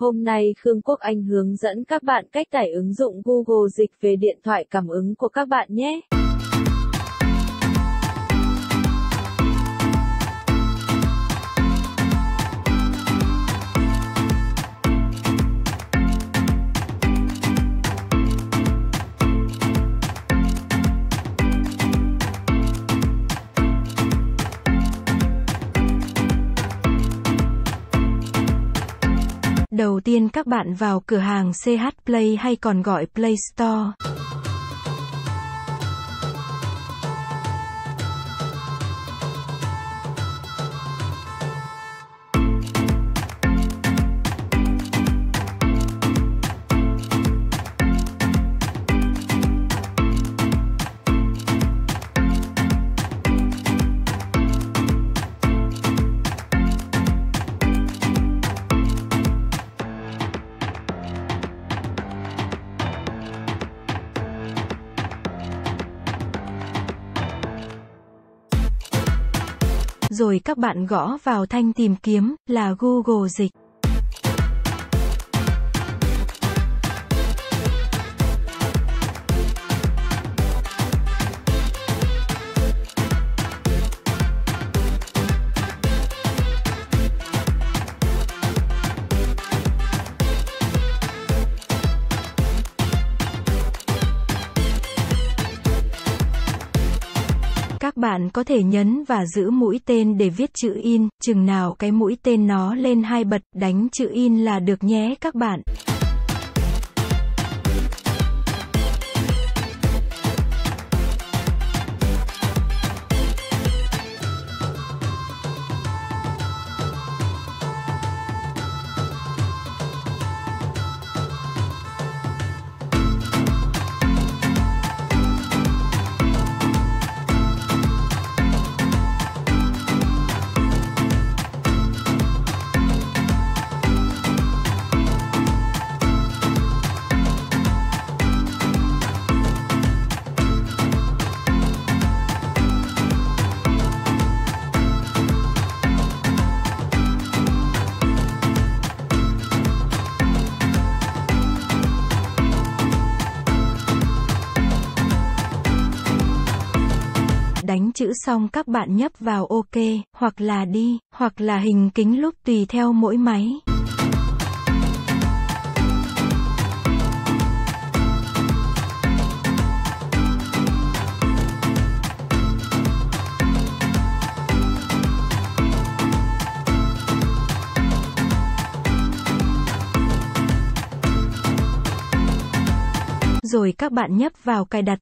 Hôm nay Khương Quốc Anh hướng dẫn các bạn cách tải ứng dụng Google Dịch về điện thoại cảm ứng của các bạn nhé. Đầu tiên các bạn vào cửa hàng CH Play hay còn gọi Play Store. Rồi các bạn gõ vào thanh tìm kiếm là Google Dịch. Các bạn có thể nhấn và giữ mũi tên để viết chữ in, chừng nào cái mũi tên nó lên 2 bật, đánh chữ in là được nhé các bạn. Đánh chữ xong các bạn nhấp vào OK, hoặc là đi, hoặc là hình kính lúp tùy theo mỗi máy. Rồi các bạn nhấp vào cài đặt.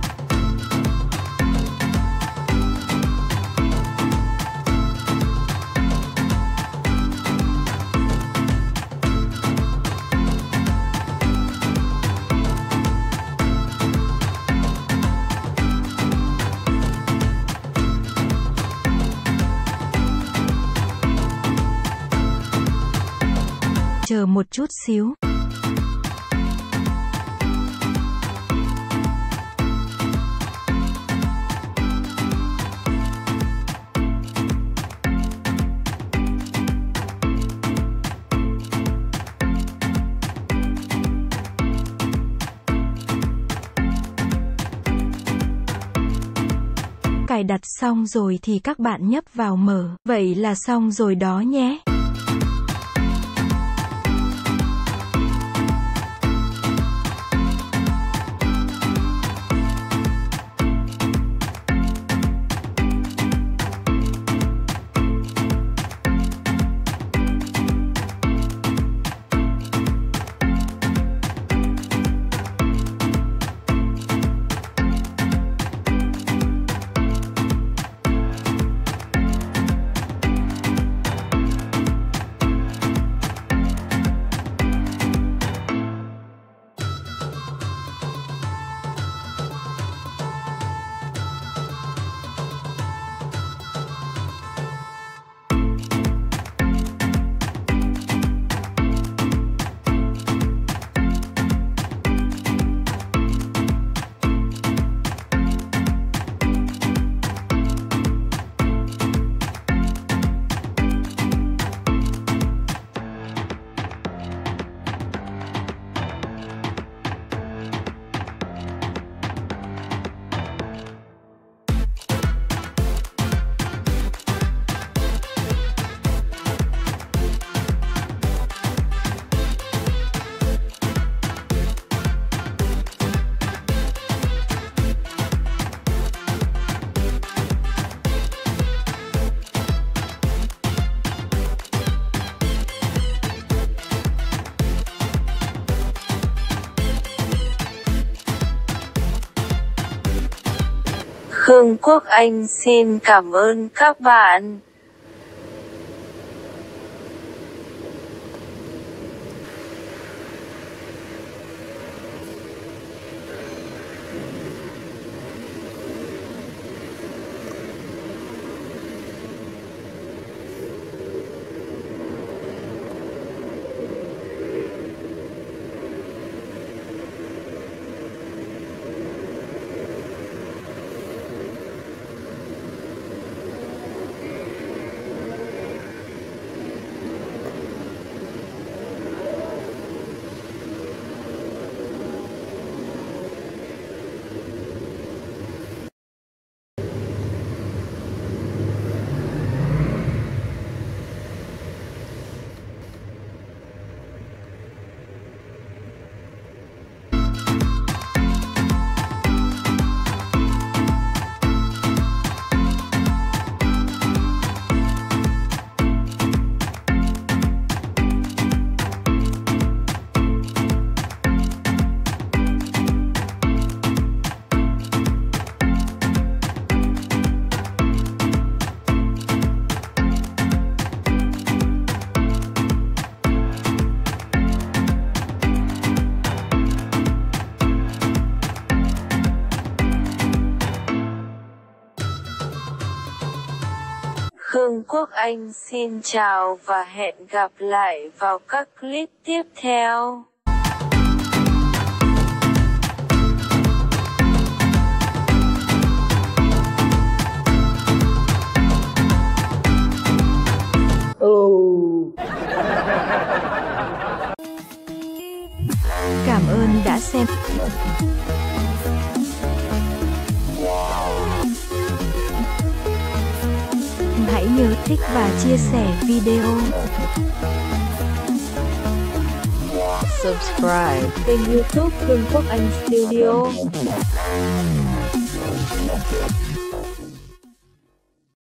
Chờ một chút xíu. Cài đặt xong rồi thì các bạn nhấp vào mở. Vậy là xong rồi đó nhé. Khương Quốc Anh xin cảm ơn các bạn. Khương Quốc Anh xin chào và hẹn gặp lại vào các clip tiếp theo. Cảm ơn đã xem. Hãy nhớ thích và chia sẻ video. Subscribe kênh YouTube Khương Quốc Anh Studio.